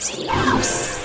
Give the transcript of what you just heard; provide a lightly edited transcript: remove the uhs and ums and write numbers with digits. crazy house.